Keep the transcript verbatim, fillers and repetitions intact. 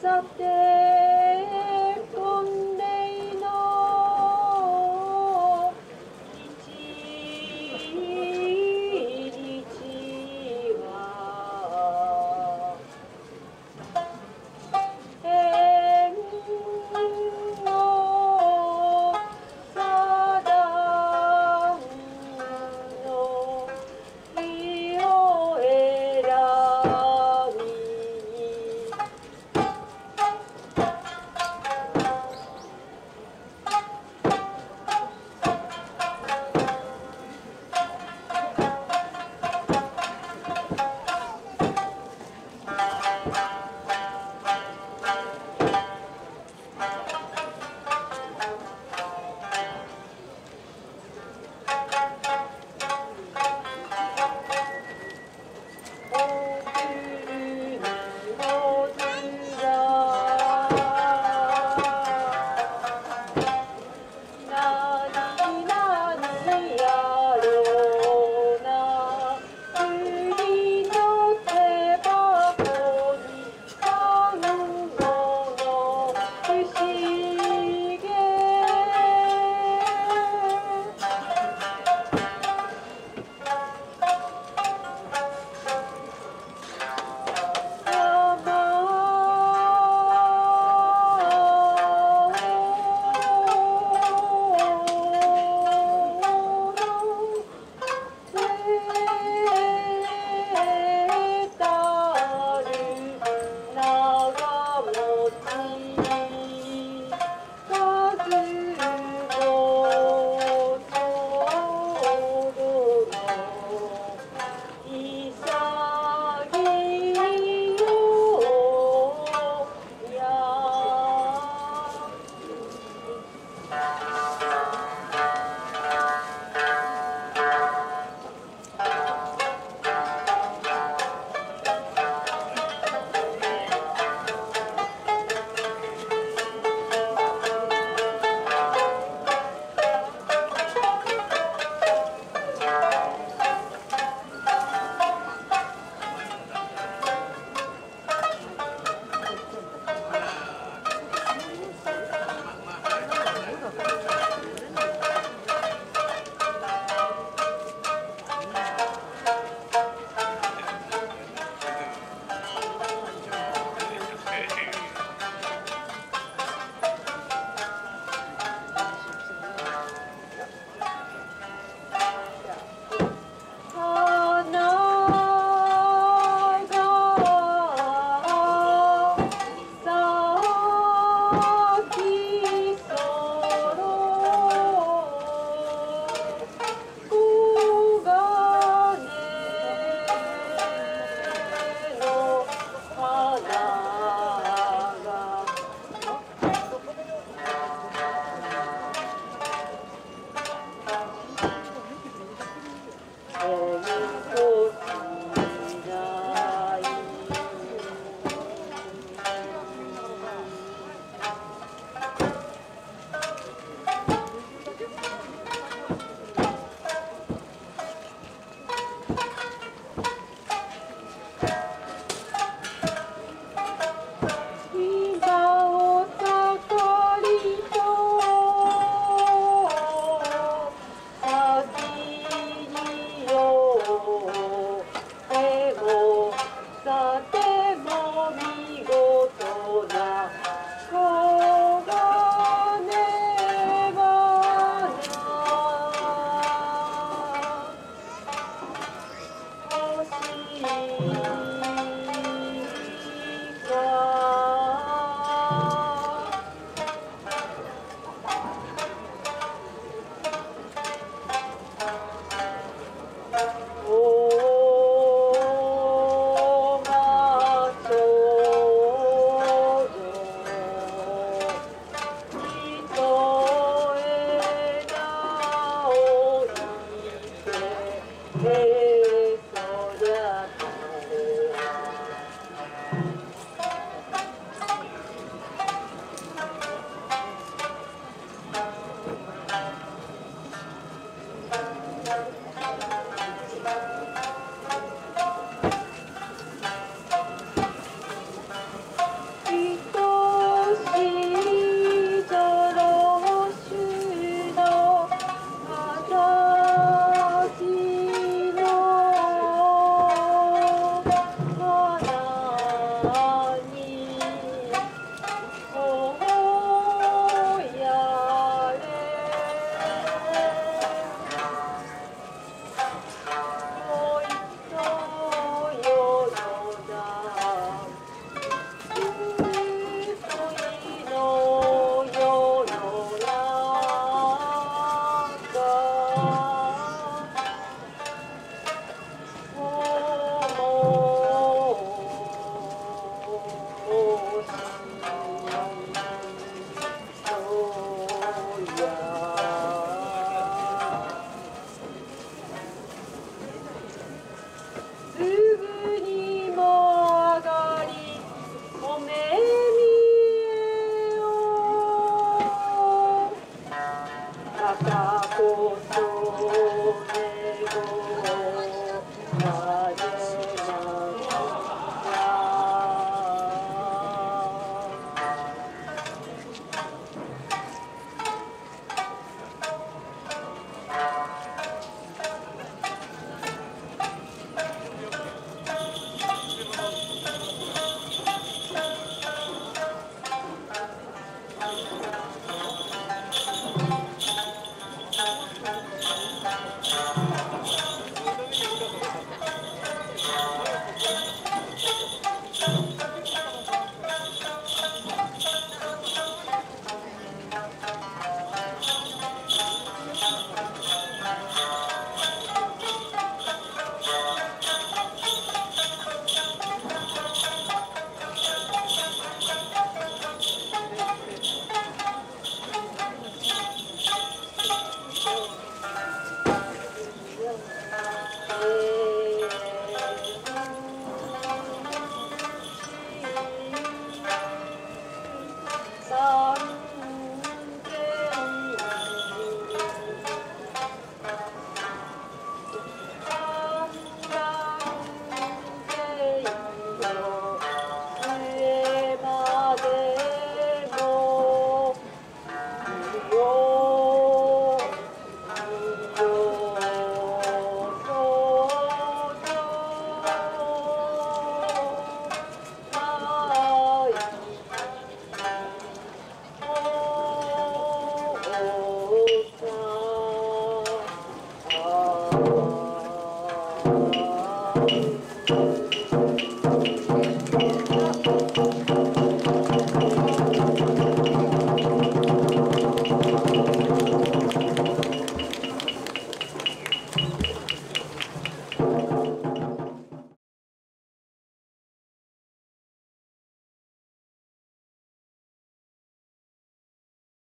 someday.